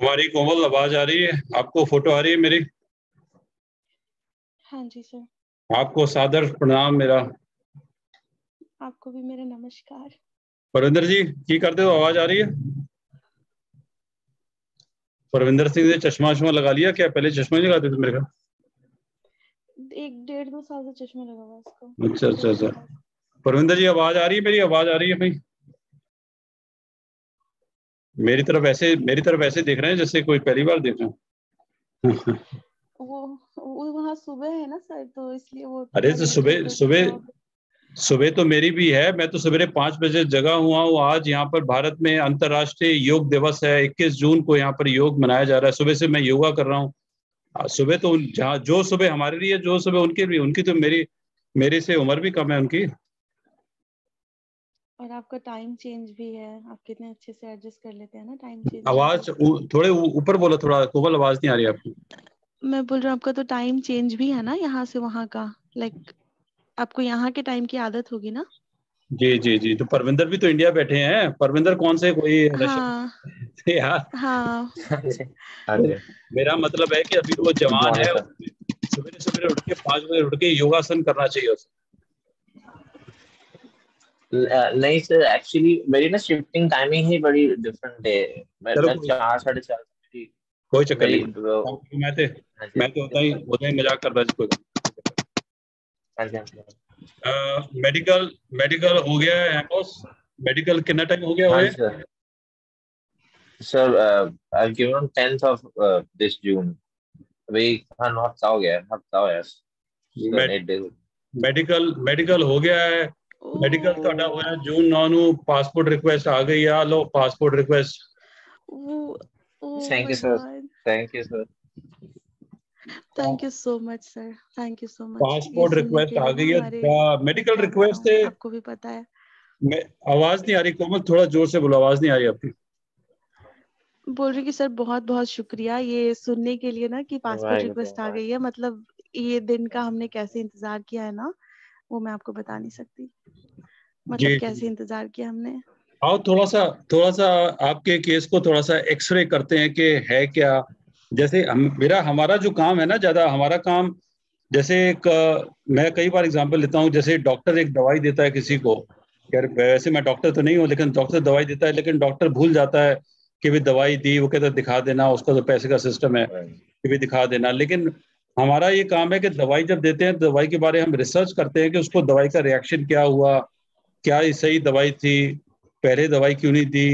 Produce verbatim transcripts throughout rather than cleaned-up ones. कुमारी कोमल, आवाज आ रही है आपको? फोटो आ रही है मेरी? हाँ जी सर। आपको सादर प्रणाम मेरा। आपको भी मेरा नमस्कार। परविंदर जी की करते हो? आवाज आ रही है? परविंदर सिंह ने चश्मा चश्मा लगा लिया क्या? पहले चश्मा नहीं लगाते थे मेरे का? एक डेढ़ दो साल से चश्मा लगा हुआ इसको। अच्छा अच्छा अच्छा। परविंदर जी आवाज आ रही है मेरी? आवाज आ रही है भाई? मेरी तरफ ऐसे मेरी तरफ ऐसे देख रहे हैं जैसे कोई पहली बार देख रहे हैं। वो वो वहाँ सुबह है ना सर, तो इसलिए वो। अरे तो सुबह सुबह सुबह तो मेरी भी है। मैं तो सवेरे पाँच बजे जगा हुआ हूँ। आज यहाँ पर भारत में अंतर्राष्ट्रीय योग दिवस है। इक्कीस जून को यहाँ पर योग मनाया जा रहा है। सुबह से मैं योगा कर रहा हूँ। सुबह तो जहाँ जो सुबह हमारे लिए, जो सुबह उनके लिए। उनकी तो मेरी मेरे से उम्र भी कम है उनकी। और आपका टाइम चेंज भी है, आप कितने अच्छे से एडजस्ट कर लेते हैं ना टाइम चेंज। आवाज थोड़े ऊपर बोला, थोड़ा कोमल आवाज नहीं आ रही आपकी। मैं बोल रहा हूँ आपका तो टाइम चेंज भी है ना यहाँ से वहाँ का। लाइक आपको यहाँ के टाइम की आदत होगी ना। जी जी जी। तो परविंदर भी तो इंडिया बैठे हैं। परविंदर कौन से कोई? हाँ, यार हाँ। मेरा मतलब है कि अभी वो जवान है, सवेरे सवेरे उठ के पाँच बजे उठ के योगासन करना चाहिए उसे। नहीं सर, एक्चुअली मेरी ना शिफ्टिंग टाइमिंग ही बड़ी डिफरेंट है। चार साढ़े चार कोई चक्कर नहीं। मैं तो मैं तो होता ही होता ही मजाक करता जिसको। मेडिकल मेडिकल हो गया है बॉस। मेडिकल कितना टाइम हो गया है sir? I given tenth of this June. अभी खान हफ्ता हो गया, हफ्ता हो गया। मेडिकल मेडिकल हो गया है। मेडिकल ਤੁਹਾਡਾ ਹੋਇਆ ਜੂਨ नौ ਨੂੰ। ਪਾਸਪੋਰਟ ਰਿਕੁਐਸਟ ਆ ਗਈ ਆ। ਲੋ passport request. Thank you sir, thank you sir, thank you so much sir, thank you so much. Passport request ਆ ਗਈ ਹੈ। ਮੈਡੀਕਲ ਰਿਕੁਐਸਟ ਤੇ ਆਪਕੋ ਵੀ ਪਤਾ ਹੈ। ਮੈਂ ਆਵਾਜ਼ ਨਹੀਂ ਆ ਰਹੀ ਕੋਮਲ, ਥੋੜਾ ਜ਼ੋਰ ਸੇ ਬੋलो। ਆਵਾਜ਼ ਨਹੀਂ ਆ ਰਹੀ ਆਪਕੀ। बोल रही कि सर बहुत बहुत शुक्रिया ये सुनने के लिए ना कि पासपोर्ट रिक्वेस्ट आ गई है। मतलब ये दिन का हमने कैसे इंतजार किया है ना, वो मैं आपको बता नहीं सकती। मतलब कैसे इंतजार किया हमने। आओ थोड़ा सा थोड़ा सा आपके केस को थोड़ा सा एक्सरे करते हैं कि है क्या। जैसे हम, मेरा हमारा जो काम है ना, ज्यादा हमारा काम जैसे एक, मैं कई बार एग्जांपल लेता हूँ। जैसे डॉक्टर एक दवाई देता है किसी को, यार वैसे मैं डॉक्टर तो नहीं हूँ, लेकिन डॉक्टर दवाई देता है, लेकिन डॉक्टर भूल जाता है कि भी दवाई दी। वो कहता है दिखा देना, उसका तो पैसे का सिस्टम है कि भी दिखा देना। लेकिन हमारा ये काम है कि दवाई जब देते हैं, दवाई के बारे में हम रिसर्च करते हैं कि उसको दवाई का रिएक्शन क्या हुआ, क्या ये सही दवाई थी, पहले दवाई क्यों नहीं दी,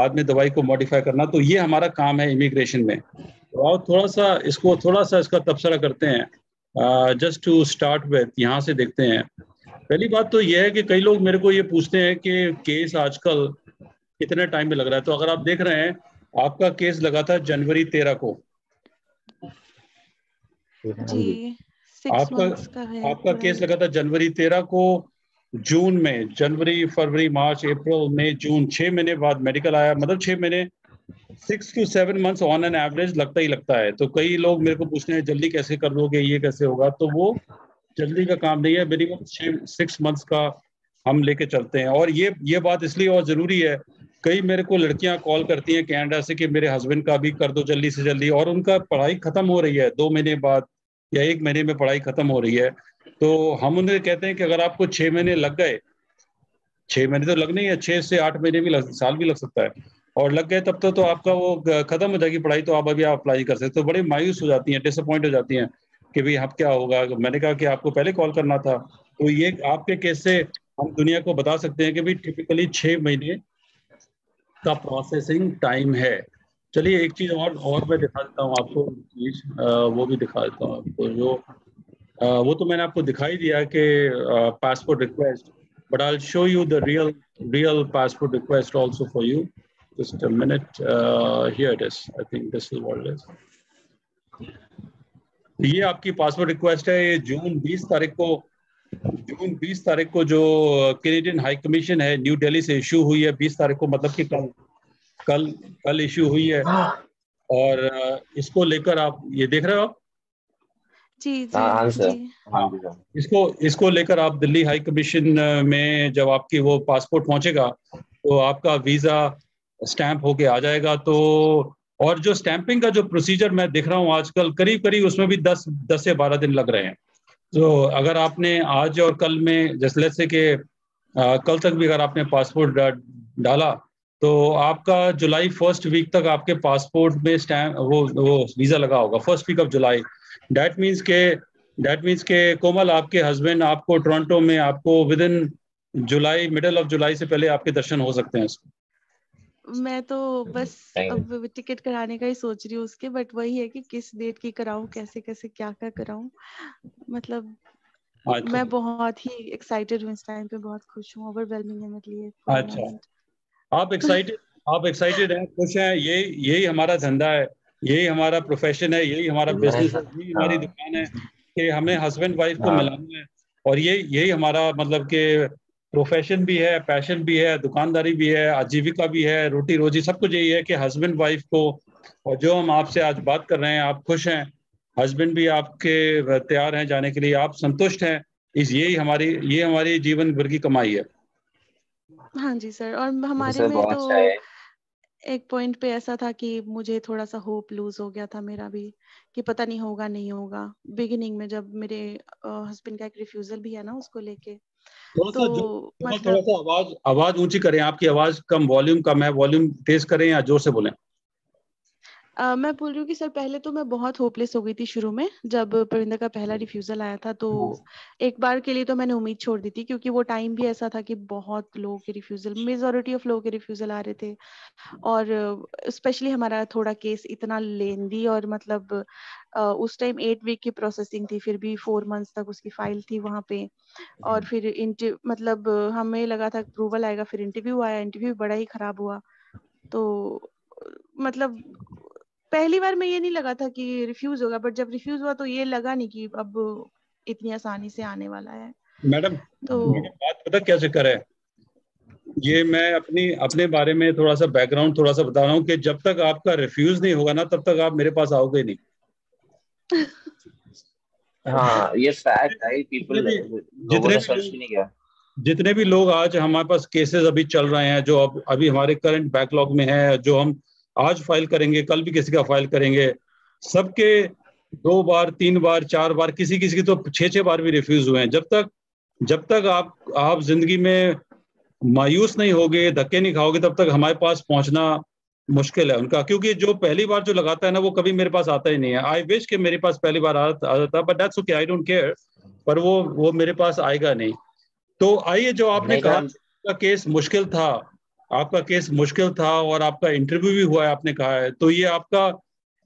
बाद में दवाई को मॉडिफाई करना। तो ये हमारा काम है इमिग्रेशन में। तो और थोड़ा सा इसको थोड़ा सा इसका तबसरा करते हैं जस्ट टू स्टार्ट विथ। यहाँ से देखते हैं। पहली बात तो ये है कि कई लोग मेरे को ये पूछते हैं कि केस आजकल कितने टाइम में लग रहा है। तो अगर आप देख रहे हैं, आपका केस लगा था जनवरी तेरह को। जी, आपका आपका केस लगा था जनवरी तेरह को। जून में, जनवरी फरवरी मार्च अप्रैल मई जून, छह महीने बाद मेडिकल आया। मतलब छह महीने, six to seven months on an average लगता ही लगता है। तो कई लोग मेरे को पूछते हैं जल्दी कैसे कर लोगे, ये कैसे होगा। तो वो जल्दी का काम नहीं है। मिनिमम छः सिक्स मंथ्स का हम लेके चलते हैं। और ये ये बात इसलिए और जरूरी है, कई मेरे को लड़कियां कॉल करती हैं कनाडा से कि मेरे हस्बैंड का भी कर दो जल्दी से जल्दी, और उनका पढ़ाई खत्म हो रही है दो महीने बाद या एक महीने में पढ़ाई खत्म हो रही है। तो हम उन्हें कहते हैं कि अगर आपको छः महीने लग गए, छः महीने तो लगने ही है, छः से आठ महीने भी लग, साल भी लग सकता है, और लग गए तब तो, तो आपका वो खत्म हो जाएगी पढ़ाई। तो आप अभी आप अप्लाई कर सकते। तो बड़ी मायूस हो जाती हैं, डिसअपॉइंट हो जाती हैं कि भाई आप क्या होगा। मैंने कहा कि आपको पहले कॉल करना था। तो ये आपके केस से हम दुनिया को बता सकते हैं कि भाई टिपिकली छः महीने का प्रोसेसिंग टाइम है। चलिए एक चीज और और मैं दिखा देता हूँ आपको चीज, वो भी दिखा देता हूँ आपको। जो आ, वो तो मैंने आपको दिखाई दिया कि passport request, but I will show you the real real passport request also for you. Just a minute, here it is. I think this is what it is. ये आपकी पासपोर्ट रिक्वेस्ट है। ये जून बीस तारीख को जून बीस तारीख को जो कैनेडियन हाई कमीशन है न्यू दिल्ली से इशू हुई है बीस तारीख को, मतलब कि कल कल कल इशू हुई है। और इसको लेकर आप ये देख रहे हो आप? जी जी। हाँ, इसको इसको लेकर आप दिल्ली हाई कमीशन में जब आपकी वो पासपोर्ट पहुंचेगा तो आपका वीज़ा स्टैंप होके आ जाएगा। तो और जो स्टैंपिंग का जो प्रोसीजर मैं देख रहा हूँ आजकल करीब करीब उसमें भी दस दस से बारह दिन लग रहे हैं। तो अगर आपने आज और कल में जैसे लेट्स से कि कल तक भी अगर आपने पासपोर्ट डाला तो आपका जुलाई फर्स्ट वीक तक आपके पासपोर्ट में स्टैम्प वो वो वीज़ा लगा होगा, first week of July. That means के डैट मीन्स के कोमल आपके हस्बैंड आपको टोरंटो में आपको within July middle of July से पहले आपके दर्शन हो सकते हैं। मैं तो बस अब टिकट कराने का ही सोच रही हूँ उसके, बट वही है कि किस डेट की कराऊं, कैसे कैसे क्या क्या कराऊं, मतलब मैं बहुत ही एक्साइटेड हूँ इस टाइम पे, बहुत खुश हूँ, ओवरवेलमिंग है मेरे लिए। अच्छा, आप एक्साइटेड आप एक्साइटेड हैं, खुश हैं, ये यही हमारा धंधा है, यही हमारा प्रोफेशन है, यही हमारा बिजनेस है, यही हमारी दुकान है कि हमें हस्बैंड वाइफ को मिलाना है, और ये यही हमारा मतलब के प्रोफेशन भी है, पैशन भी है, दुकानदारी भी है, आजीविका भी है, रोटी रोजी सब कुछ यही है कि हस्बैंड वाइफ को। और जो हम आपसे आज बात कर रहे हैं, आप खुश हैं, हस्बैंड भी आपके तैयार हैं जाने के लिए, आप संतुष्ट हैं, इस यही हमारी ये हमारी जीवन भर की कमाई है। हाँ जी सर, और हमारे में तो एक पॉइंट पे ऐसा था कि मुझे थोड़ा सा होप लूज हो गया था मेरा भी कि पता नहीं होगा नहीं होगा बिगिनिंग में, जब मेरे हस्बैंड का एक रिफ्यूजल भी है ना उसको लेके, थोड़ा तो सा मतलब थोड़ा आवाज आवाज ऊंची करें, आपकी आवाज कम, वॉल्यूम कम है, वॉल्यूम तेज करें या जोर से बोलें। Uh, मैं बोल रही हूँ कि सर पहले तो मैं बहुत होपलेस हो गई थी शुरू में, जब परविंदर का पहला रिफ्यूजल आया था तो एक बार के लिए तो मैंने उम्मीद छोड़ दी थी, क्योंकि वो टाइम भी ऐसा था कि बहुत लोग के रिफ्यूजल, मेजॉरिटी ऑफ लोग के रिफ्यूजल आ रहे थे, और स्पेशली हमारा थोड़ा केस इतना लेंदी, और मतलब उस टाइम एट वीक की प्रोसेसिंग थी, फिर भी फोर मंथ्स तक उसकी फाइल थी वहाँ पे, और फिर मतलब हमें लगा था अप्रूवल आएगा, फिर इंटरव्यू आया, इंटरव्यू बड़ा ही खराब हुआ। तो मतलब पहली बार में ये नहीं लगा था कि रिफ्यूज होगा, बट जब रिफ्यूज हुआ तो ये लगा नहीं कि अब इतनी आसानी से आने वाला है। मैडम तो मैडम बात पता क्या चक्कर है, ये मैं अपनी अपने बारे में थोड़ा सा बैकग्राउंड थोड़ा सा बता रहा हूँ कि जब तक आपका रिफ्यूज नहीं होगा ना तब तक आप मेरे पास आओगे नहीं। हाँ ये फैक्ट है, पीपल लोगों ने सर्च नहीं किया। जितने भी लोग आज हमारे पास केसेस अभी चल रहे हैं जो अब अभी हमारे करंट बैकलॉग में है, जो हम आज फाइल करेंगे, कल भी किसी का फाइल करेंगे, सबके दो बार तीन बार चार बार किसी किसी के तो छः छः बार भी रिफ्यूज हुए हैं। जब तक जब तक आप आप जिंदगी में मायूस नहीं होगे, धक्के नहीं खाओगे, तब तक हमारे पास पहुंचना मुश्किल है उनका, क्योंकि जो पहली बार जो लगाता है ना वो कभी मेरे पास आता ही नहीं है। आई विश कि मेरे पास पहली बार आ जाता, but that's okay, I don't care, पर वो वो मेरे पास आएगा नहीं। तो आइए, जो आपने कहा का केस मुश्किल था, आपका केस मुश्किल था और आपका इंटरव्यू भी हुआ है आपने कहा है, तो ये आपका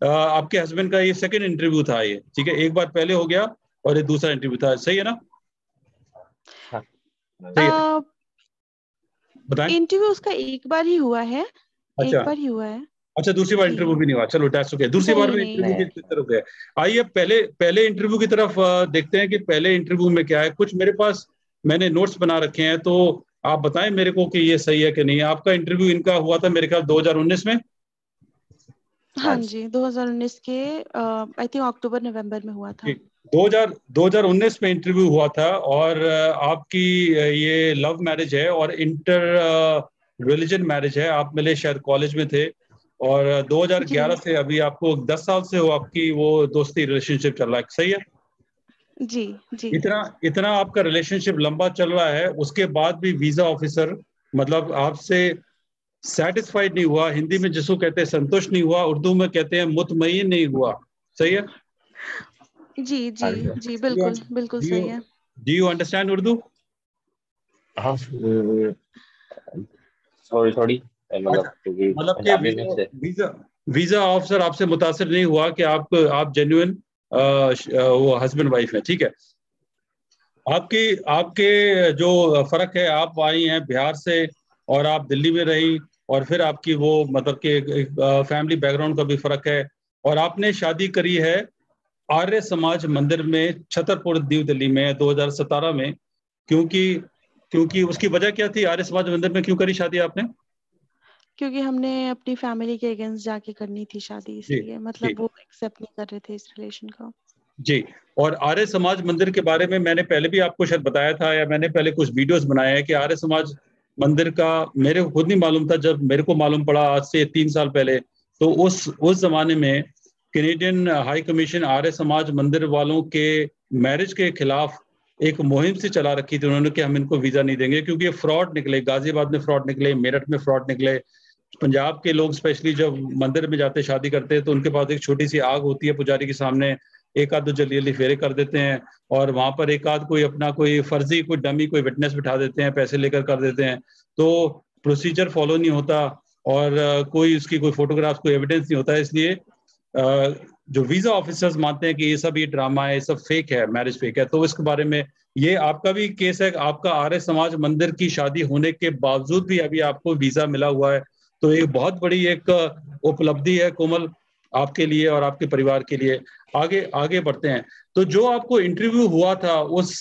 आपके हस्बैंड का ये सेकंड इंटरव्यू था ये, ठीक है, एक बार पहले हो गया और ये दूसरा इंटरव्यू था, सही है ना? हाँ। बताएं। इंटरव्यू उसका एक बार ही हुआ है। अच्छा, एक बार ही हुआ है। अच्छा, दूसरी बार इंटरव्यू भी नहीं हुआ, चलो दैट्स ओके, दूसरी बार भी इंटरव्यू की तरफ गए। आइए पहले पहले इंटरव्यू की तरफ देखते हैं कि पहले इंटरव्यू में क्या है। कुछ मेरे पास मैंने नोट्स बना रखे हैं, तो आप बताएं मेरे को कि ये सही है कि नहीं। आपका इंटरव्यू इनका हुआ था मेरे ख्याल दो हज़ार उन्नीस में। हाँ जी, दो हज़ार उन्नीस के आई थिंक अक्टूबर नवंबर में हुआ था। दो हज़ार उन्नीस में इंटरव्यू हुआ था, और आपकी ये लव मैरिज है और इंटर रिलीजन मैरिज है। आप मिले शायद कॉलेज में थे, और दो हज़ार ग्यारह से अभी आपको दस साल से हो आपकी वो दोस्ती रिलेशनशिप चल रहा है, सही है जी? जी। इतना इतना आपका रिलेशनशिप लंबा चल रहा है, उसके बाद भी वीजा ऑफिसर मतलब आपसे सेटिस्फाइड नहीं हुआ, हिंदी में जिसको कहते हैं संतुष्ट नहीं हुआ, उर्दू में कहते हैं मुतमईन नहीं हुआ, सही है जी? जी जी, बिल्कुल बिल्कुल सही है। Do you understand Urdu? हाँ, सॉरी सॉरी, मतलब वीजा वीजा ऑफिसर आपसे मुतासर नहीं हुआ कि आप आप जेन्युइन आ, वो हस्बैंड वाइफ है, ठीक है। आपकी आपके जो फर्क है, आप आई हैं बिहार से और आप दिल्ली में रही, और फिर आपकी वो मतलब कि फैमिली बैकग्राउंड का भी फर्क है, और आपने शादी करी है आर्य समाज मंदिर में छतरपुर न्यू दिल्ली में दो हज़ार सत्रह में। क्योंकि क्योंकि उसकी वजह क्या थी? आर्य समाज मंदिर में क्यों करी शादी आपने? क्योंकि हमने अपनी फैमिली के अगेंस्ट जाके करनी थी शादी, इसलिए मतलब वो एक्सेप्ट नहीं कर रहे थे इस रिलेशन का जी। और आर्य समाज मंदिर के बारे में मैंने पहले भी आपको शायद बताया था, या मैंने पहले कुछ वीडियोस बनाए हैं कि आर्य समाज मंदिर का मेरे को खुद नहीं मालूम था। जब मेरे को मालूम पड़ा आज से तीन साल पहले, तो उस उस जमाने में Canadian high commission Arya Samaj मंदिर वालों के मैरिज के खिलाफ एक मुहिम से चला रखी थी उन्होंने कि हम इनको वीजा नहीं देंगे, क्योंकि ये फ्रॉड निकले, गाजियाबाद में फ्रॉड निकले, मेरठ में फ्रॉड निकले। पंजाब के लोग स्पेशली जब मंदिर में जाते शादी करते हैं तो उनके पास एक छोटी सी आग होती है पुजारी के सामने, एक आध दो जल्दी जल्दी फेरे कर देते हैं और वहां पर एक आध कोई अपना कोई फर्जी कोई डमी कोई विटनेस बिठा देते हैं, पैसे लेकर कर देते हैं। तो प्रोसीजर फॉलो नहीं होता और कोई उसकी कोई फोटोग्राफ कोई एविडेंस नहीं होता। इसलिए जो वीजा ऑफिसर्स मानते हैं कि ये सब ये ड्रामा है, ये सब फेक है, मैरिज फेक है। तो इसके बारे में ये आपका भी केस है, आपका आर्य समाज मंदिर की शादी होने के बावजूद भी अभी आपको वीजा मिला हुआ है, तो ये बहुत बड़ी एक उपलब्धि है कोमल आपके लिए और आपके परिवार के लिए। आगे आगे बढ़ते हैं। तो जो आपको इंटरव्यू हुआ था उस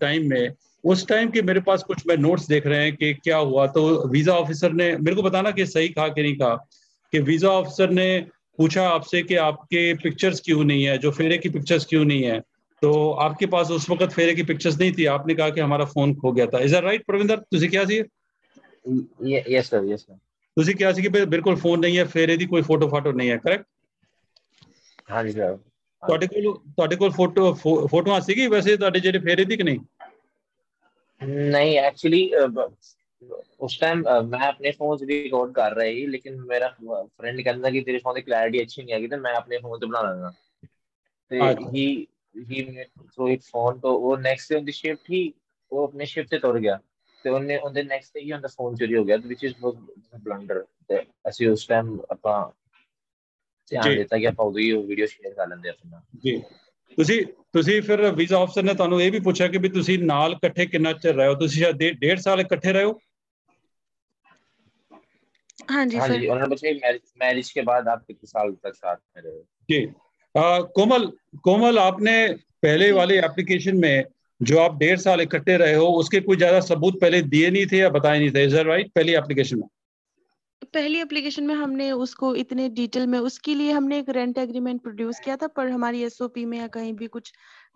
टाइम में, उस टाइम के मेरे पास कुछ मैं नोट्स देख रहे हैं कि क्या हुआ। तो वीजा ऑफिसर ने, मेरे को बताना कि सही कहा कि नहीं कहा, कि वीजा ऑफिसर ने पूछा आपसे कि आपके पिक्चर्स क्यों नहीं है, जो फेरे की पिक्चर्स क्यों नहीं है। तो आपके पास उस वक्त फेरे की पिक्चर्स नहीं थी, आपने कहा कि हमारा फोन खो गया था। Is that right Parvinder? तुसी क्या सी? Yes sir, yes sir. तुसी क्या सी कि बिल्कुल फोन नहीं है, फेरे दी कोई फोटो फाटो नहीं है, करेक्ट? हाँ जी सर। ਤੁਹਾਡੇ ਕੋਲ ਤੁਹਾਡੇ ਕੋਲ ਫੋਟੋ ਫੋਟੋਆਂ ਸੀਗੀ ਵੈਸੇ ਤੁਹਾਡੇ ਜਿਹੜੇ ਫੇਰੇ ਦੀ ਕਿ ਨਹੀਂ? नहीं एक्चुअली उस टाइम मैं अपने फोन से रिकॉर्ड कर रहा ही, लेकिन मेरा फ्रेंड कहता कि तेरे फोन की क्लैरिटी अच्छी नहीं आ गई तो मैं अपने फोन से बना रहा था। तो ही ही मेरे थ्रू एक फोन, तो वो नेक्स्ट डे उनकी शिफ्ट थी, वो अपने शिफ्ट से तोड़ गया तो उन्हें उनके नेक्स्ट डे ही उनका फोन चोरी हो गया, व्हिच इज बहुत ब्लंडर। तो ऐसे उस टाइम अपना ध्यान देता कि आप ਉਹਦੀ ਵੀਡੀਓ ਸ਼ੇਅਰ ਕਰ ਲੈਂਦੇ ਆਪਣਾ ਜੀ। ਤੁਸੀਂ ਤੁਸੀਂ ਫਿਰ ਵੀਜ਼ਾ ਆਫਸਰ ਨੇ ਤੁਹਾਨੂੰ ਇਹ ਵੀ ਪੁੱਛਿਆ ਕਿ ਵੀ ਤੁਸੀਂ ਨਾਲ ਇਕੱਠੇ ਕਿੰਨਾ ਚਿਰ ਰਹੇ ਹੋ? ਤੁਸੀਂ ਸ਼ਾਇਦ डेढ़ ਸਾਲ ਇਕੱਠੇ ਰਹੇ ਹੋ। ਹਾਂਜੀ ਸਰ। ਹਾਂਜੀ, ਉਹਨਾਂ ਨੇ ਪੁੱਛਿਆ ਮੈਰਿਜ ਮੈਰਿਜ ਕੇ ਬਾਅਦ ਆਪ ਕਿੰਨੇ ਸਾਲ ਤੱਕ ਸਾਥ में रहे जी। कोमल कोमल आपने पहले वाले एप्लीकेशन में जो आप डेढ़ साल इकट्ठे रहे हो उसके कोई ज्यादा सबूत पहले दिए नहीं थे या बताए नहीं थे, इज दैट राइट? पहली एप्लीकेशन में पहली एप्लीकेशन में हमने उसको इतने डिटेल में, उसके लिए हमने एक रेंट एग्रीमेंट प्रोड्यूस किया था, पर हमारी एसओपी में या कहीं भी कुछ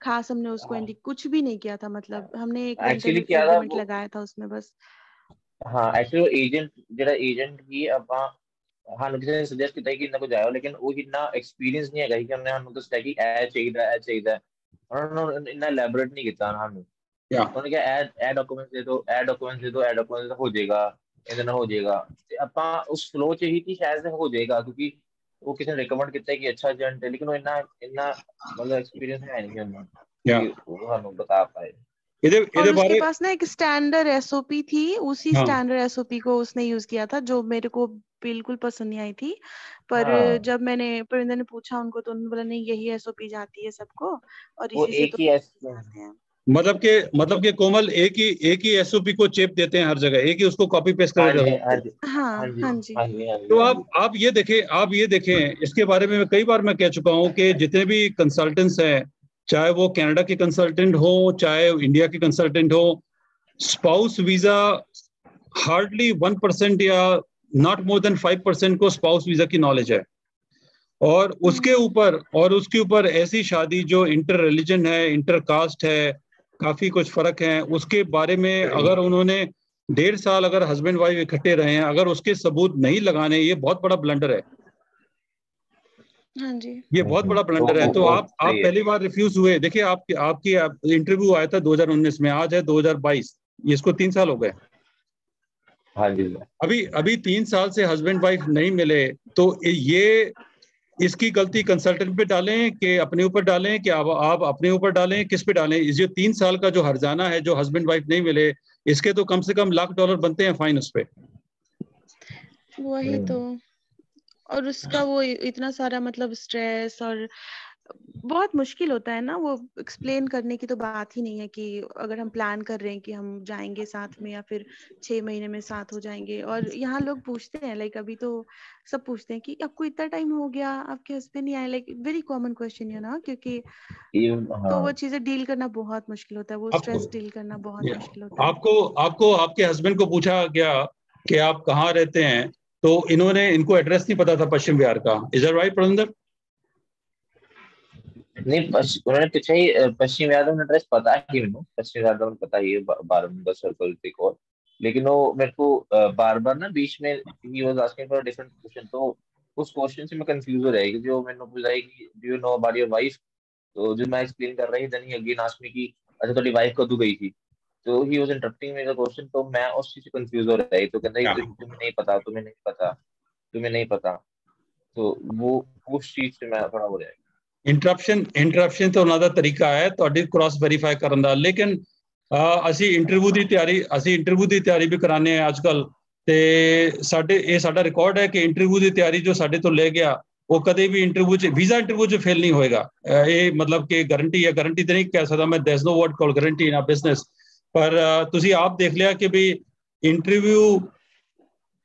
खास हमने उसको आ, कुछ भी नहीं किया था। मतलब हमने एक रेंट एग्रीमेंट लगाया था उसमें बस। हां एक्चुअली एजेंट जेड़ा एजेंट ही अपा हां किसी ने सजेस्ट किया कि इनको जाओ, लेकिन वो इतना एक्सपीरियंस नहीं है कि हमने हमको तो स्टडी ऐ चाहिए ऐ चाहिए और इतना एलैबोरेट नहीं किया हमने। या उन्होंने क्या ऐड ऐड डॉक्यूमेंट्स दे दो, ऐड डॉक्यूमेंट्स दे दो, ऐड डॉक्यूमेंट्स हो जाएगा, इतना हो जाएगा। अपना उस फ्लो च ही थी शायद हो जाएगा, क्योंकि वो किसी ने रिकमेंड किया है कि अच्छा एजेंट है, लेकिन वो इतना इतना मतलब एक्सपीरियंस है नहीं उन्होंने वो हमें बता पाए। इधर इधर उसके पास ना एक स्टैंडर्ड एसओपी थी, उसी स्टैंडर्ड एसओपी को उसने यूज किया था, जो मेरे को बिल्कुल पसंद नहीं आई थी। पर हाँ। जब मैंने परविंदर ने पूछा उनको तो उन्होंने बोला नहीं यही एसओपी जाती है सबको और इसी से तो मतलब के मतलब के कोमल एक ही एक ही एसओपी को चेप देते हैं हर जगह, एक ही उसको कॉपी पेस्ट कर देते हैं। हाँ हाँ जी। तो आप आप ये देखें, आप ये देखें, इसके बारे में कई बार मैं कह चुका हूँ कि जितने भी कंसल्टेंट्स हैं, चाहे वो कनाडा के कंसल्टेंट हो चाहे इंडिया के कंसल्टेंट हो, spouse visa hardly one percent या not more than five percent को स्पाउस वीजा की नॉलेज है। और उसके ऊपर और उसके ऊपर ऐसी शादी जो इंटर रिलीजन है, इंटर कास्ट है, काफी कुछ फर्क है, उसके बारे में अगर उन्होंने डेढ़ साल अगर हस्बैंड वाइफ इकट्ठे रहे हैं, अगर उसके सबूत नहीं लगाने, ये बहुत बड़ा ब्लंडर है। हाँ जी, ये बहुत बड़ा ब्लंडर है। तो आप आप पहली बार रिफ्यूज हुए। देखिए आपके आपकी आप, इंटरव्यू आया था दो हज़ार उन्नीस में, आज है दो हज़ार बाईस, इसको तीन साल हो गए। हाँ जी, अभी अभी तीन साल से हस्बैंड वाइफ नहीं मिले, तो ये इसकी गलती कंसल्टेंट पे डालें कि अपने ऊपर डालें, कि आप, आप अपने ऊपर डालें, किस पे डालें? इस जो तीन साल का जो हर्जाना है, जो हस्बैंड वाइफ नहीं मिले, इसके तो कम से कम लाख डॉलर बनते हैं फाइन उस पे। वही तो, और उसका वो इतना सारा मतलब स्ट्रेस और बहुत मुश्किल होता है ना, वो एक्सप्लेन करने की तो बात ही नहीं है। कि अगर हम प्लान कर रहे हैं कि हम जाएंगे साथ में या फिर छह महीने में साथ हो जाएंगे, और यहाँ लोग पूछते हैं लाइक अभी तो सब पूछते हैं कि आपको इतना टाइम हो गया, आपके हस्बैंड नहीं आए, लाइक वेरी कॉमन क्वेश्चन है ना, क्योंकि तो वो चीजें डील करना बहुत मुश्किल होता है, वो स्ट्रेस डील करना बहुत मुश्किल होता है। आपको आपको आपके हस्बैंड को पूछा गया कि आप कहाँ रहते हैं, तो इन्होंने इनको एड्रेस नहीं पता था पश्चिम बिहार का, इज दैट राइट परविंदर? नहीं, उन्होंने पूछा ही पश्चिम बिहार का एड्रेस पता ही है, पश्चिम बिहार का पता ही है, बारबंका सर्कल तक। और लेकिन वो मेरे को बार बार ना बीच में ही was asking for different question, तो उस क्वेश्चन से मैं कंफ्यूज हो रही है जो मैंने पूछा है कि do you know about your wife, तो जो मैं एक्सप्लेन कर रही then he again ask me कि अच्छा तुम्हारी वाइफ कब गई थी, तो ही वाज इंटरप्टिंग मेरा क्वेश्चन, तो मैं उस चीज से कंफ्यूज हो रही, तो कहता है तुम्हें नहीं पता, तुम्हें नहीं पता, तुम्हें नहीं पता, तो वो उस चीज से मैं थोड़ा हो रहा है। इंटरप्शन इंटरप्शन तो उन्हां दा तरीका है ਤੁਹਾਡੀ क्रॉस वेरीफाई ਕਰਨ ਦਾ, लेकिन ਅਸੀਂ ਇੰਟਰਵਿਊ ਦੀ ਤਿਆਰੀ ਅਸੀਂ ਇੰਟਰਵਿਊ ਦੀ ਤਿਆਰੀ ਵੀ ਕਰਾਨੇ ਆ ਅੱਜ ਕੱਲ, ਤੇ ਸਾਡੇ ਇਹ ਸਾਡਾ ਰਿਕਾਰਡ ਹੈ ਕਿ ਇੰਟਰਵਿਊ ਦੀ ਤਿਆਰੀ ਜੋ ਸਾਡੇ ਤੋਂ ਲੈ ਗਿਆ ਉਹ ਕਦੇ ਵੀ ਇੰਟਰਵਿਊ 'ਚ ਵੀਜ਼ਾ ਇੰਟਰਵਿਊ 'ਚ ਫੇਲ ਨਹੀਂ ਹੋਏਗਾ। ਇਹ ਮਤਲਬ ਕਿ ਗਾਰੰਟੀ ਹੈ, ਗਾਰੰਟੀ ਤਾਂ ਨਹੀਂ ਕਹਿ ਸਕਦਾ ਮੈਂ, there is no word call guarantee in a business, ਪਰ ਤੁਸੀਂ ਆਪ ਦੇਖ ਲਿਆ ਕਿ ਵੀ ਇੰਟਰਵਿਊ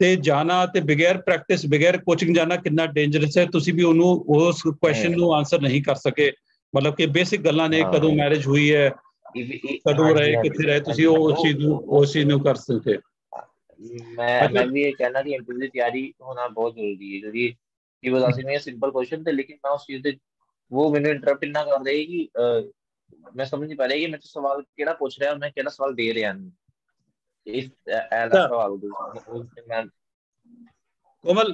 ਤੇ ਜਾਣਾ ਤੇ ਬਗੈਰ ਪ੍ਰੈਕਟਿਸ ਬਗੈਰ ਕੋਚਿੰਗ ਜਾਣਾ ਕਿੰਨਾ ਡੇਂਜਰਸ ਹੈ। ਤੁਸੀਂ ਵੀ ਉਹਨੂੰ ਉਸ ਕੁਐਸਚਨ ਨੂੰ ਆਨਸਰ ਨਹੀਂ ਕਰ ਸਕੇ, ਮਤਲਬ ਕਿ ਬੇਸਿਕ ਗੱਲਾਂ ਨੇ, ਕਦੋਂ ਮੈਰਿਜ ਹੋਈ ਹੈ, ਕਦੋਂ ਰਹੇ, ਕਿੱਥੇ ਰਹੇ, ਤੁਸੀਂ ਉਹ ਚੀਜ਼ ਨੂੰ ਉਸ ਚੀਜ਼ ਨੂੰ ਕਰ ਸਕੇ। मैं मैं भी ये कहना कि इंटरव्यू की तैयारी होना बहुत जरूरी है, क्योंकि की वजह से मेरा सिंपल क्वेश्चन थे, लेकिन मैं उस चीज से वो मैंने इंटरप्ट ना कर रही कि मैं समझ नहीं पा रही कि मैं तो सवाल केड़ा पूछ रहा है, मैं केड़ा सवाल दे रहा हूं। इस ऐसा सवाल दो कोमल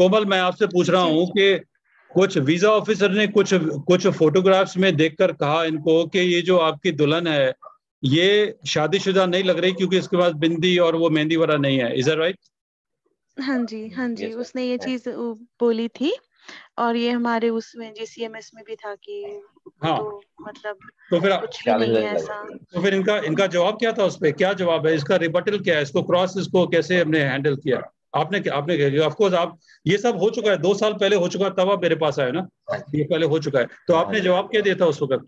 कोमल मैं आपसे पूछ रहा हूं कि कुछ वीजा ऑफिसर ने कुछ कुछ फोटोग्राफ्स में देखकर कहा इनको कि ये जो आपकी दुल्हन है ये शादीशुदा नहीं लग रही क्योंकि इसके पास बिंदी और वो मेहंदी वाला नहीं है, इज दैट राइट? हाँ जी, हाँ जी, उसने ये चीज बोली थी और ये हमारे उसमें जीसीएमएस में भी था कि हाँ, तो मतलब तो फिर कुछ नहीं है ऐसा। तो फिर इनका इनका जवाब क्या था, उस पे क्या जवाब है, इसका रिबटल क्या है, इसको क्रॉस इसको कैसे हमने हैंडल किया? आपने आपने ऑफ कोर्स आप ये सब हो चुका है, दो साल पहले हो चुका, तब आप मेरे पास आए ना, ये पहले हो चुका है, तो आपने जवाब क्या दिया था उस वक्त?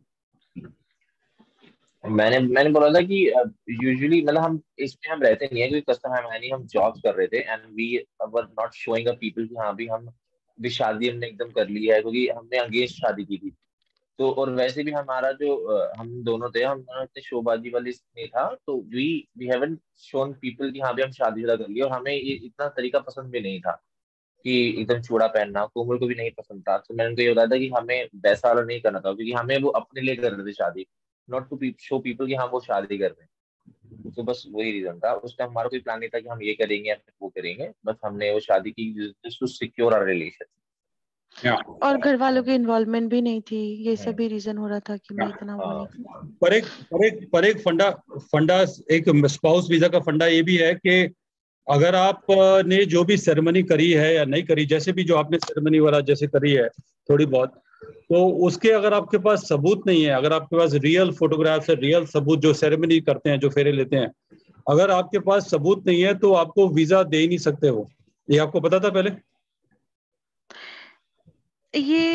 मैंने मैंने बोला था कि यूजुअली uh, मतलब हम इसमें हम रहते नहीं है क्योंकि कस्टमर है नहीं, हम जॉब कर रहे थे and we were not showing up people कि हाँ भी हम भी शादी हमने एकदम कर ली है, क्योंकि हमने अंगेज शादी की थी, तो और वैसे भी हमारा जो uh, हम दोनों थे, हम दोनों इतने शोबाजी वाले नहीं था, तो we we haven't shown people कि हाँ भी हम शादीशुदा कर लिए, और हमें ये इतना तरीका पसंद भी नहीं था कि एकदम चूड़ा पहनना, कोमल को भी नहीं पसंद था, तो मैंने उनको ये बताया था कि हमें वैसा वाला नहीं करना था, क्योंकि हमें वो अपने लिए कर रहे थे शादी, नॉट टू शो पीपल कि हाँ वो शादी कर रहे हैं, तो बस वही रीजन था। उस टाइम हमारा कोई प्लान नहीं था कि हम ये करेंगे वो करेंगे, बस हमने वो शादी की just to secure our relation, और घर वालों की इन्वॉल्वमेंट भी नहीं थी, ये सभी रीजन हो रहा था कि मैं इतना वो नहीं। पर एक पर एक पर एक फंडा फंडा एक स्पाउस वीजा का फंडा ये भी है कि अगर आपने जो भी सेरेमनी करी है या नहीं करी, जैसे भी जो आपने सेरेमनी वाला जैसे करी है थोड़ी बहुत, तो उसके अगर आपके पास सबूत नहीं है, अगर आपके पास रियल फोटोग्राफ्स है, रियल सबूत जो सेरेमनी करते हैं, जो फेरे लेते हैं, अगर आपके पास सबूत नहीं है तो आपको वीजा दे ही नहीं सकते हो। ये आपको पता था पहले? ये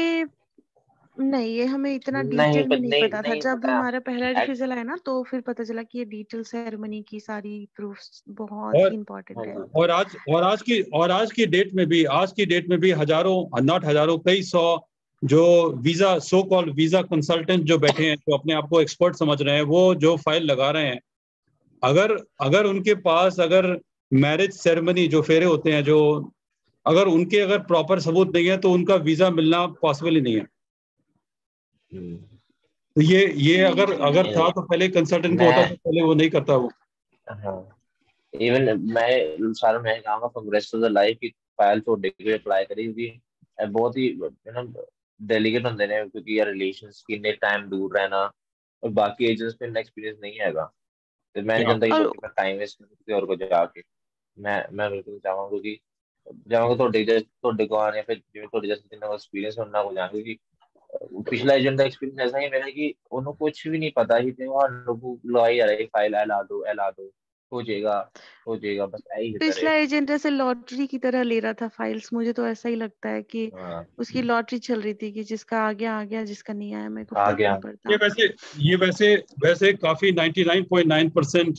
नहीं, ये हमें इतना डिटेल में नहीं पता था, जब हमारा पहला रिफ्यूजल आया ना तो फिर पता चला कि ये डिटेल सेरेमनी की सारी प्रूफ्स बहुत इंपॉर्टेंट है। और आज और आज की और आज की डेट में भी आज की डेट में भी हजारों नॉट हजारों कई सौ जो visa so call visa consultant जो बैठे हैं, जो अपने आप को एक्सपर्ट समझ रहे हैं, वो जो फाइल लगा रहे हैं, अगर अगर उनके पास अगर मैरिज सेरेमनी जो फेरे होते हैं, जो अगर उनके अगर प्रॉपर सबूत नहीं है तो उनका वीजा मिलना पॉसिबल ही नहीं है। तो ये ये अगर अगर था तो पहले कंसल्टेंट को होता तो पहले वो नहीं करता वो। इवन मैं सारा मैं कहूंगा कांग्रेस ऑफ द लाइफ की फाइल तो डिग्री अप्लाई करेगी, बहुत ही डेलीगेट होंगे ने, क्योंकि यार रिलेशंस कितने टाइम दूर रहना और बाकी एजेंट्स पे एक्सपीरियंस नहीं हैगा, तो मैं नहीं जानता कि टाइम वेस्ट करके और को जाके मैं मैं बिल्कुल चाहूंगा कि जाऊंगा तो डेटा तो डिगवान या फिर जो थोड़ी जैसे दिन एक्सपीरियंस होना को जाने की। पिछला एजेंट का एक्सपीरियंस ऐसा ही मेरा कि उनको कुछ भी नहीं पता ही थे, और लोगों लॉय आ रही फाइल ला दो ला दो हो जाएगा हो जाएगा बस ऐसे। पिछला एजेंट ऐसे लॉटरी की तरह ले रहा था फाइल्स, मुझे तो ऐसा ही लगता है कि उसकी लॉटरी चल रही थी कि जिसका आ गया आ गया, जिसका नहीं आया मेरे को नहीं पड़ता। ये वैसे ये वैसे वैसे काफी निन्यानवे पॉइंट नौ परसेंट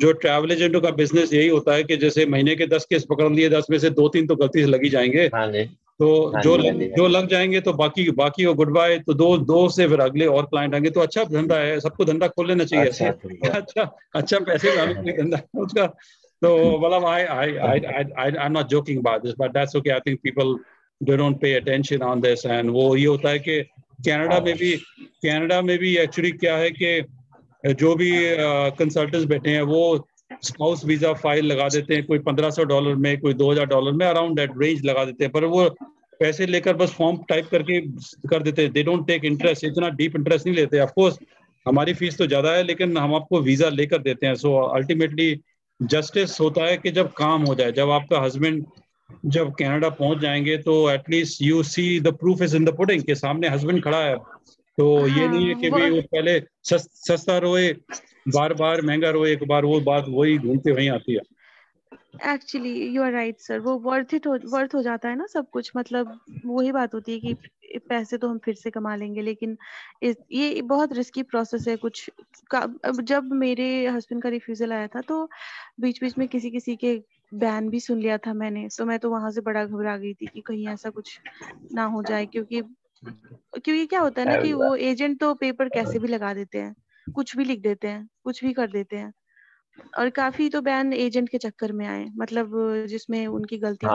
जो ट्रैवल एजेंटों का बिजनेस यही होता है कि जैसे महीने के दस केस पकड़ लिए, दस में से दो तीन तो गलती से लगी जाएंगे, तो जो जो लग जाएंगे तो बाकी बाकी वो गुड बाय, तो दो दो से फिर अगले और क्लाइंट आएंगे। तो अच्छा धंधा है, सबको धंधा खोल लेना चाहिए, अच्छा अच्छा, अच्छा अच्छा पैसे वाले धंधा उसका। तो मतलब I I I I I am not joking about this but that's okay, I think people they don't pay attention on this. And वो ये होता है कि कनाडा में भी कनाडा में भी एक्चुअली क्या है कि जो भी कंसल्टेंट्स uh, बैठे हैं वो स्पाउस वीजा फाइल लगा देते हैं, कोई पंद्रह सौ डॉलर में, कोई दो हज़ार डॉलर में, अराउंड दैट रेंज लगा देते हैं, पर वो पैसे लेकर बस फॉर्म टाइप करके कर देते हैं। दे डोंट टेक इंटरेस्ट, इतना डीप इंटरेस्ट नहीं लेते। ऑफ कोर्स हमारी फीस तो ज्यादा है, लेकिन हम आपको वीजा लेकर देते हैं। सो अल्टीमेटली जस्टिस होता है कि जब काम हो जाए, जब आपका हस्बैंड जब कनाडा पहुंच जाएंगे तो at least you see the proof is in the pudding के सामने हस्बैंड खड़ा है। तो ये नहीं है कि भी वो पहले सस्ता रोए, बार बार महंगा रोए, एक बार वो बात वही घूमते वहीं आती है। Actually you are right sir, वो वर्थ इट हो, वर्थ हो जाता है ना सब कुछ। मतलब वही बात होती है कि पैसे तो हम फिर से कमा लेंगे, लेकिन इस, ये बहुत रिस्की प्रोसेस है। कुछ जब मेरे हस्बैंड का रिफ्यूजल आया था तो बीच बीच में किसी किसी के बैन भी सुन लिया था मैंने, तो मैं तो वहां से बड़ा घबरा गई थी कि कहीं ऐसा कुछ ना हो जाए, क्योंकि क्योंकि क्या होता है ना कि वो एजेंट तो पेपर कैसे भी लगा देते हैं, कुछ भी लिख देते हैं, कुछ भी कर देते हैं, और काफी तो बैन एजेंट के चक्कर में आए, मतलब जिसमें उनकी गलती है।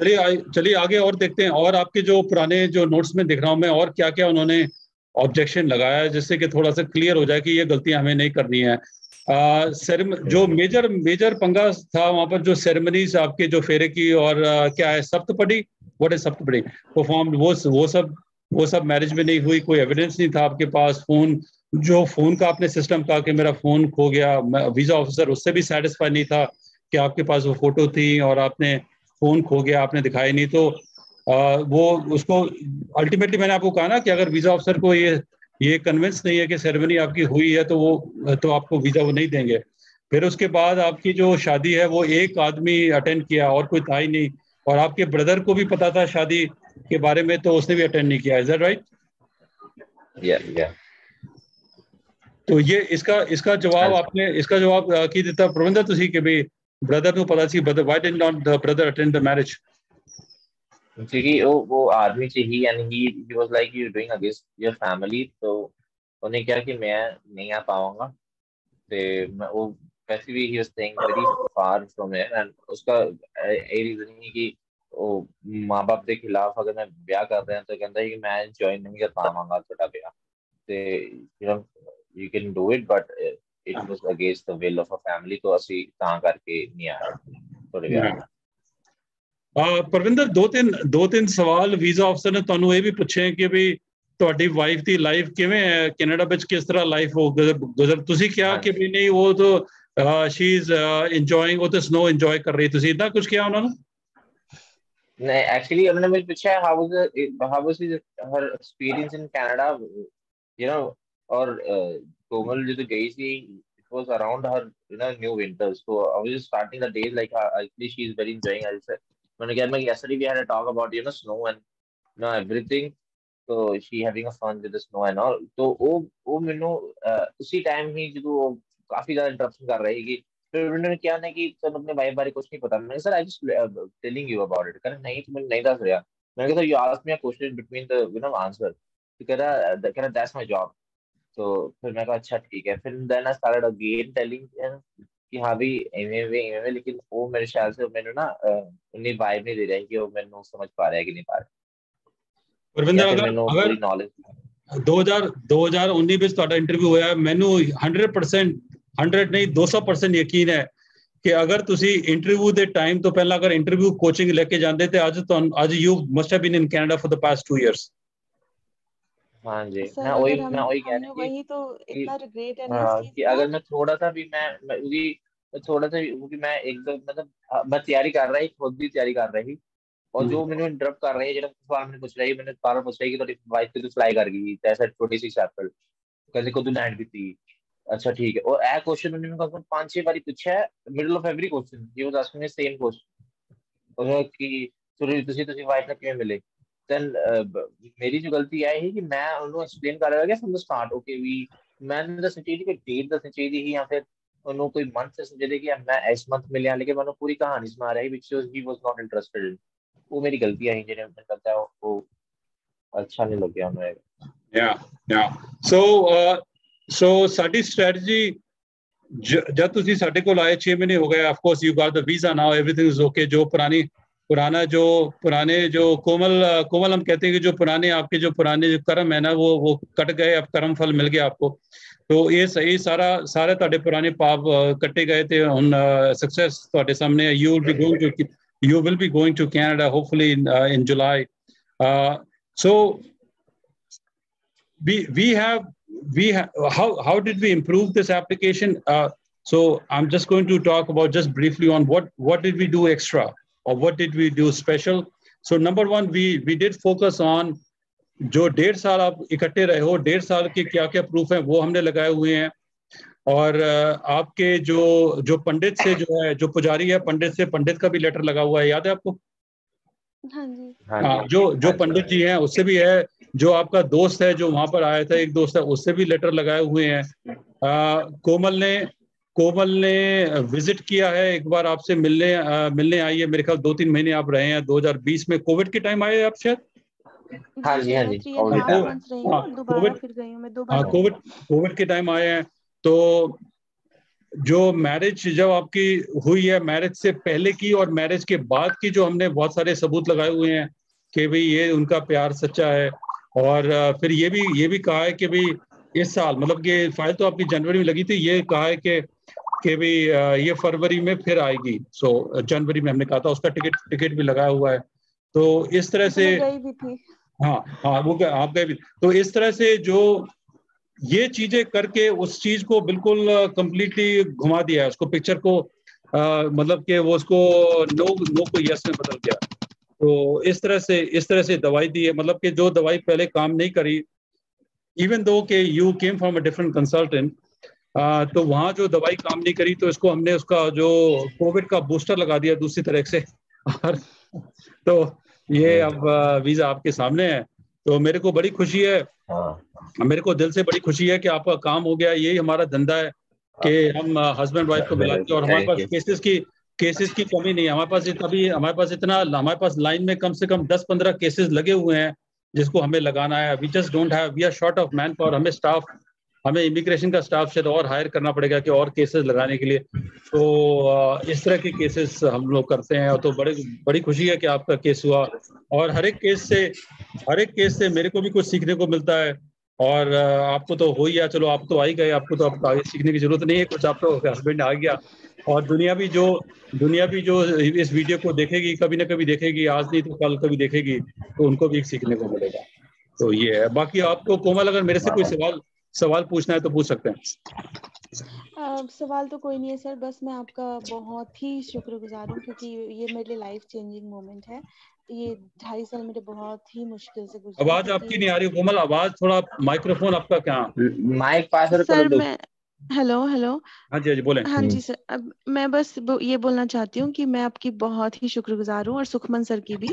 चलिए चलिए आगे और देखते हैं, और आपके जो पुराने जो नोट्स में दिख रहा हूँ मैं, और क्या क्या उन्होंने ऑब्जेक्शन लगाया है, जिससे कि थोड़ा सा क्लियर हो जाए कि ये गलतियां हमें नहीं करनी है। आ, जो मेजर मेजर पंगा था वहाँ पर, जो सेरेमनीज आपके जो फेरे की और आ, क्या है Saptapadi, what is Saptapadi perform, वो वो सब वो सब मैरिज में नहीं हुई, कोई एविडेंस नहीं था आपके पास। फोन, जो फोन का आपने सिस्टम कहा कि मेरा फोन खो गया, वीजा ऑफिसर उससे भी सेटिस्फाई नहीं था कि आपके पास वो फोटो थी और आपने फोन खो गया, आपने दिखाई नहीं। तो आ, वो उसको अल्टीमेटली मैंने आपको कहा ना कि अगर वीजा ऑफिसर को ये ये कन्विंस नहीं है कि सेरेमनी आपकी हुई है तो वो तो आपको वीजा वो नहीं देंगे। फिर उसके बाद आपकी जो शादी है वो एक आदमी अटेंड किया और कोई था ही नहीं, और आपके ब्रदर को भी पता था शादी के बारे में तो उसने भी अटेंड नहीं किया। Is that right? या या तो ये इसका इसका जवाब आपने इसका जवाब की दिता परविंदर तुसी के भी ब्रदर को पता सी, brother why did not the brother attend the marriage? क्योंकि वो वो आर्मी से ही, and he he was like you doing against your family, तो उन्हें क्या कि मैं नहीं आ पाऊंगा। ते वो वैसे भी he was staying very far from here, and उसका ये रीजन है कि वो माँ बाप के खिलाफ अगर मैं ब्याह करते हैं तो कहता है कि मैं ज्वाइन नहीं कर पाऊंगा छोटा ब्याह। ते you know you can do it but it was against the will of a family, तो असली तां करके नहीं आया छोटे ब्याह। परविंदर दो तीन दो तीन सवाल वीजा ऑफिसर ने ਤੁਹਾਨੂੰ ਇਹ ਵੀ ਪੁੱਛੇ ਕਿ ਵੀ ਤੁਹਾਡੀ ਵਾਈਫ ਦੀ ਲਾਈਫ ਕਿਵੇਂ ਹੈ ਕੈਨੇਡਾ ਵਿੱਚ, ਕਿਸ ਤਰ੍ਹਾਂ ਲਾਈਫ ਹੋ ਗੁਜ਼ਰ, ਤੁਸੀਂ ਕਿਹਾ ਕਿ ਵੀ ਨਹੀਂ ਉਹ ਤਾਂ ਸ਼ੀ ਇਜ਼ ਇੰਜੋਇੰਗ, ਉਹ ਤਾਂ ਸਨੋ ਇੰਜੋਏ ਕਰ ਰਹੀ, ਤੁਸੀਂ ਇਦਾਂ ਕੁਝ ਕਿਹਾ ਉਹਨਾਂ ਨੂੰ? ਨਹੀਂ ਐਕਚੁਅਲੀ ਉਹਨਾਂ ਨੇ ਮੈਨੂੰ ਪੁੱਛਿਆ how was how was is her experience in Canada, you نو, ਔਰ ਕੋਮਲ ਜਦੋਂ ਗਈ ਸੀ it was around her you know new winter, so I was just starting the days like actually she is very enjoying herself. Again, yesterday we had a talk about you know snow and you know everything, so she having a fun with the snow and all. So oh oh you know उसी time ही जो काफी ज़्यादा interruption कर रही कि फिर उन्होंने क्या ना कि सब अपने भाई बारे कुछ नहीं पता। मैंने sir I just uh, telling you about it, कह रहा नहीं तो मैं नहीं दस रहा। मैंने कहा you asked me a question between the you know answer, तो कह रहा कह रहा that's my job, तो फिर मैं कहा अच्छा ठीक है। फिर then I started again telling and कि हाँ भी एमए वे एमए, लेकिन वो मेरे ख्याल से मैंने ना उन्हें वाइब नहीं दे रहा है कि वो मैंने समझ पा रहा है कि नहीं पा रहा। अगर दो हज़ार उन्नीस ਵਿੱਚ ਤੁਹਾਡਾ ਇੰਟਰਵਿਊ ਹੋਇਆ, ਮੈਨੂੰ सौ परसेंट सौ ਨਹੀਂ दो सौ परसेंट ਯਕੀਨ ਹੈ ਕਿ ਅਗਰ ਤੁਸੀਂ ਇੰਟਰਵਿਊ ਦੇ ਟਾਈਮ ਤੋਂ ਪਹਿਲਾਂ ਅਗਰ ਇੰਟਰਵਿਊ ਕੋਚਿੰਗ ਲੈ ਕੇ ਜਾਂਦੇ ਤੇ ਅੱਜ ਤੁਹਾਨੂੰ ਅੱਜ you must have been in Canada for the past two years. हाँ जी, मैं वही मैं वही कह रहा हूँ तो इतना रिग्रेट है ना कि अगर मैं थोड़ा सा भी मैं क्योंकि थोड़ा सा क्योंकि मैं एकदम मतलब मैं तैयारी कर रही खुद भी तैयारी कर रही और जो मैंने इंटरप्ट कर रही है जो सवाल मैंने पूछ रही मैंने बारह पूछ रही कि तो वाइफ तो फ्लाई कर गई ऐसा छब्बीस एप्पल कैसे को तो लैंड भी थी अच्छा ठीक है। और ए क्वेश्चन उन्होंने मेरे को पांच छह बारी पूछा है, middle of every question he was asking same question और कि तुझे तुझे वाइफ ना क्यों मिले। Then, uh, मेरी जो गलती आई है कि मैं उनको एक्सप्लेन कर रहा था from the start okay we man the situation की डेट द सिचुएशन ही या फिर उनको कोई मंथ से समझे कि मैं इस मंथ में लिया, लेकिन मैंने पूरी कहानी सुना रही which was he was not interested. वो मेरी गलती आई जिन्हें मैं लगता है वो अच्छा नहीं लग गया उन्हें। या या सो सो साडी स्ट्रेटजी जब ਤੁਸੀਂ ਸਾਡੇ ਕੋਲ ਆਏ छह महीने हो गए, of course you got the visa now everything is okay, जो पुरानी पुराना जो पुराने जो कोमल कोमल हम कहते हैं कि जो पुराने आपके जो पुराने जो कर्म है ना वो वो कट गए, अब कर्म फल मिल गया आपको। तो ये सही सारा सारे तुहाडे पुराने पाप कटे गए थे। हुण सक्सेस तुहाडे सामने, you will be going to you will be going to Canada hopefully in July. So we we have we how how did we improve this application? So I'm just going to talk about just briefly on what what did we do extra or what did we do special. So number one, we we did focus on जो डेढ़ साल आप इकट्ठे रहे हो, डेढ़ साल के क्या क्या प्रूफ हैं वो हमने लगाए हुए हैं। और आपके जो जो पंडित से जो है जो पुजारी है पंडित से पंडित का भी लेटर लगा हुआ है, याद है आपको? हाँ जी। हाँ, जो जो पंडित जी हैं उससे भी है, जो आपका दोस्त है जो वहाँ पर आया था एक दोस्त है उससे भी लेटर लगाए हुए हैं। कोमल ने कोमल ने विजिट किया है एक बार आपसे मिलने आ, मिलने आई है, मेरे ख्याल दो तीन महीने आप रहे हैं। दो हज़ार बीस में कोविड के टाइम आए आप शायद? हाँ जी, हाँ जी, कोविड कोविड के टाइम आए हैं। तो जो मैरिज जब आपकी हुई है, मैरिज से पहले की और मैरिज के बाद की, जो हमने बहुत सारे सबूत लगाए हुए हैं कि भाई ये उनका प्यार सच्चा है। और फिर ये भी ये भी कहा है कि भाई इस साल, मतलब ये फाइल तो आपकी जनवरी में लगी थी, ये कहा है कि कि भी ये फरवरी में फिर आएगी। सो so, जनवरी में हमने कहा था, उसका टिकट टिकट भी लगाया हुआ है। तो इस तरह से हाँ हाँ वो आप गए भी, तो इस तरह से जो ये चीजें करके उस चीज को बिल्कुल कंप्लीटली घुमा दिया है, उसको पिक्चर को आ, मतलब कि वो उसको नो नो को यस में बदल दिया। तो इस तरह से इस तरह से दवाई दी है, मतलब कि जो दवाई पहले काम नहीं करी, इवन दो कि you came from a different consultant, uh, तो वहाँ जो दवाई काम नहीं करी तो इसको हमने उसका जो कोविड का बूस्टर लगा दिया दूसरी तरह से। और तो ये अब वीजा आपके सामने है। तो मेरे को बड़ी खुशी है, मेरे को दिल से बड़ी खुशी है कि आपका काम हो गया। यही हमारा धंधा है कि हम हस्बैंड वाइफ को बुलाते हैं, और हमारे पास केसेस की केसेस की कमी नहीं है। हमारे पास तभी हमारे पास इतना हमारे पास लाइन में कम से कम दस पंद्रह केसेस लगे हुए हैं जिसको हमें लगाना है। We just don't have we are short of manpower. हमें स्टाफ, हमें इमिग्रेशन का स्टाफ शायद और हायर करना पड़ेगा कि और केसेस लगाने के लिए। तो इस तरह के केसेस हम लोग करते हैं। और तो बड़े बड़ी खुशी है कि आपका केस हुआ, और हर एक केस से हर एक केस से मेरे को भी कुछ सीखने को मिलता है। और आपको तो हो ही गया, चलो आप तो आ ही गए, आपको तो आपको आगे सीखने की जरूरत नहीं है कुछ, आपका तो हस्बैंड आ गया। और दुनिया भी जो दुनिया भी जो इस वीडियो को देखेगी कभी ना कभी देखेगी, आज नहीं तो कल कभी देखेगी, तो उनको भी सीखने को मिलेगा। तो ये है। बाकी आपको कोमल अगर मेरे से कोई सवाल सवाल पूछना है तो पूछ सकते हैं। आ, सवाल तो कोई नहीं है सर, बस मैं आपका बहुत ही शुक्रगुजार हूँ क्योंकि ये मेरे लिए लाइफ चेंजिंग मोमेंट है। ये ढाई साल मेरे बहुत ही मुश्किल से गुजरे। आवाज आपकी नहीं आ रही कोमल, आवाज थोड़ा माइक्रोफोन आपका क्या माइक पास कर दो। हेलो हेलो हाँ जी, हाँ जी बोलें। हाँ जी सर, अब मैं बस ये बोलना चाहती हूँ कि मैं आपकी बहुत ही शुक्रगुजार हूँ, और सुखमन सर की भी,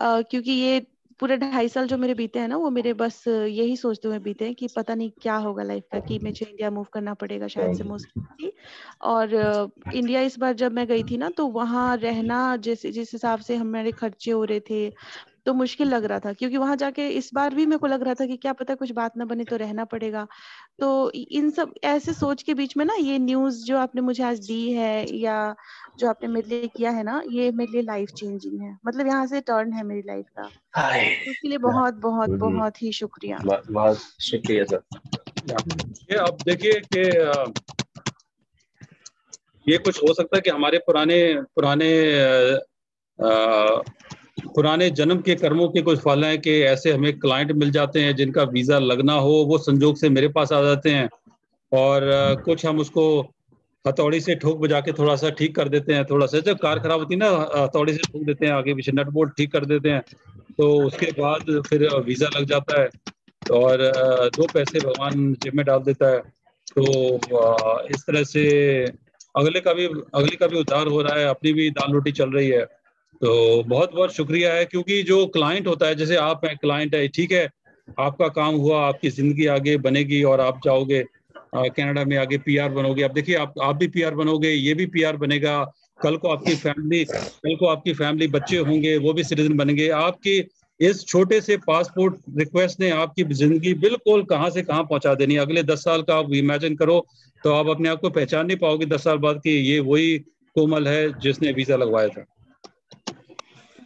आ, क्योंकि ये पूरे ढाई साल जो मेरे बीते हैं ना, वो मेरे बस यही सोचते हुए बीते हैं कि पता नहीं क्या होगा लाइफ का, कि मुझे इंडिया मूव करना पड़ेगा शायद से मोस्टली। और इंडिया इस बार जब मैं गई थी ना, तो वहाँ रहना, जैसे जिस हिसाब से हमारे खर्चे हो रहे थे, तो मुश्किल लग रहा था, क्योंकि वहां जाके इस बार भी मेरे को लग रहा था कि क्या पता कुछ बात ना बने तो रहना पड़ेगा। तो इन सब ऐसे सोच के बीच में ना, ये न्यूज जो आपने मुझे आज दी है या जो आपने मेरे लिए किया है ना, ये मेरे लिए लाइफ चेंजिंग है। मतलब यहाँ से टर्न है मेरी लाइफ का, उसके लिए बहुत बहुत बहुत ही शुक्रिया, बहुत शुक्रिया सर। अब देखिए कि ये कुछ हो सकता है कि हमारे पुराने पुराने पुराने जन्म के कर्मों के कुछ फल हैं कि ऐसे हमें क्लाइंट मिल जाते हैं जिनका वीज़ा लगना हो, वो संजोग से मेरे पास आ जाते हैं, और कुछ हम उसको हथौड़ी से ठोक बजा के थोड़ा सा ठीक कर देते हैं। थोड़ा सा जब कार खराब होती है ना, हथौड़ी से ठोक देते हैं, आगे पीछे नट बोल्ट ठीक कर देते हैं, तो उसके बाद फिर वीज़ा लग जाता है और दो पैसे भगवान जेब में डाल देता है। तो इस तरह से अगले का भी अगले का भी उद्धार हो रहा है, अपनी भी दाल रोटी चल रही है। तो बहुत बहुत शुक्रिया है, क्योंकि जो क्लाइंट होता है, जैसे आप हैं क्लाइंट है, ठीक है आपका काम हुआ, आपकी जिंदगी आगे बनेगी और आप जाओगे कनाडा में, आगे पीआर बनोगे। अब देखिए आप आप भी पीआर बनोगे, ये भी पीआर बनेगा, कल को आपकी फैमिली कल को आपकी फैमिली बच्चे होंगे, वो भी सिटीजन बनेंगे। आपकी इस छोटे से पासपोर्ट रिक्वेस्ट ने आपकी जिंदगी बिल्कुल कहाँ से कहाँ पहुँचा देनी। अगले दस साल का आप इमेजिन करो तो आप अपने आप को पहचान नहीं पाओगे दस साल बाद कि ये वही कोमल है जिसने वीज़ा लगवाया था।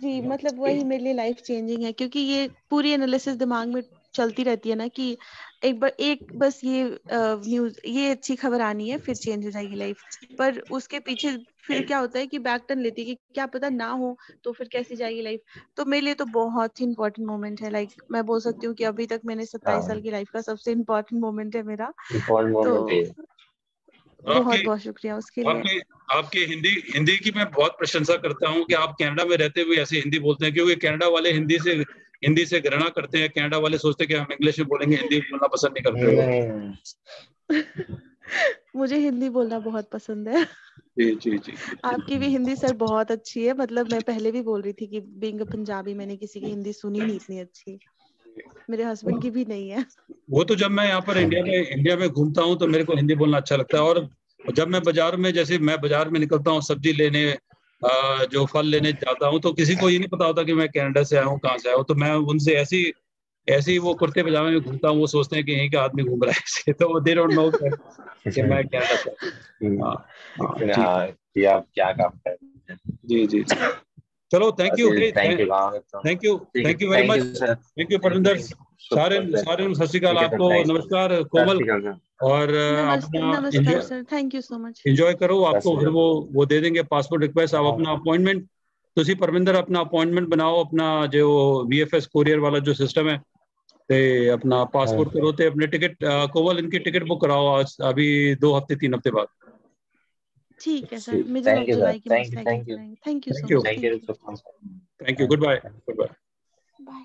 जी, मतलब वही मेरे लिए लाइफ चेंजिंग है, क्योंकि ये पूरी एनालिसिस दिमाग में चलती रहती है ना कि एक बार एक बस ये न्यूज ये अच्छी खबर आनी है फिर चेंज हो जाएगी लाइफ, पर उसके पीछे फिर क्या होता है कि बैक टर्न लेती है कि क्या पता ना हो तो फिर कैसी जाएगी लाइफ। तो मेरे लिए तो बहुत ही इम्पोर्टेंट मोमेंट है, लाइक मैं बोल सकती हूँ कि अभी तक मैंने सत्ताईस साल की लाइफ का सबसे इम्पोर्टेंट मोमेंट है मेरा। तो बहुत बहुत शुक्रिया उसके लिए। आपके हिंदी हिंदी की मैं बहुत प्रशंसा करता हूँ कि आप कनाडा में रहते हुए ऐसे हिंदी बोलते हैं, क्योंकि कनाडा वाले हिंदी से हिंदी से घृणा करते हैं। कनाडा वाले सोचते हैं कि हम इंग्लिश में बोलेंगे, हिंदी बोलना पसंद नहीं करते। मुझे हिंदी बोलना बहुत पसंद है। जी जी जी आपकी भी हिंदी सर बहुत अच्छी है, मतलब मैं पहले भी बोल रही थी कि बीइंग पंजाबी मैंने किसी की हिंदी सुनी नहीं इतनी अच्छी, मेरे हस्बैंड की भी नहीं है। वो तो जब मैं यहाँ पर इंडिया में इंडिया में घूमता हूँ तो मेरे को हिंदी बोलना अच्छा लगता है, और जब मैं बाजार में जैसे मैं बाजार में निकलता हूँ सब्जी लेने जो फल लेने जाता हूँ तो किसी को ये नहीं पता होता कि मैं कनाडा से आया हूँ, कहाँ से आया हूँ, तो मैं उनसे ऐसी ऐसी वो कुर्ते पजामे में घूमता हूँ, वो सोचते हैं कि यहीं का आदमी घूम रहा है इससे, तो वो दे डोंट नो कि मैं कनाडा से। हाँ कि आप क्या काम कर रहे हैं। जी जी चलो thank you thank you thank you very much thank you Parvinder. सारे सारे सत श्री अकाल आपको, नमस्कार कोमल, और अपना thank you so much enjoy करो। आपको फिर वो वो दे देंगे पासपोर्ट रिक्वेस्ट, आप अपना अपॉइंटमेंट ਤੁਸੀਂ परविंदर अपना अपॉइंटमेंट बनाओ, अपना जो वीएफएस कोरियर वाला जो सिस्टम है ते अपना पासपोर्ट करो ते अपने टिकट कोमल इनकी टिकट बुक कराओ आज अभी दो हफ्ते तीन हफ्ते बाद। ठीक है सर, मुझे thank you thank you thank you thank you goodbye good bye.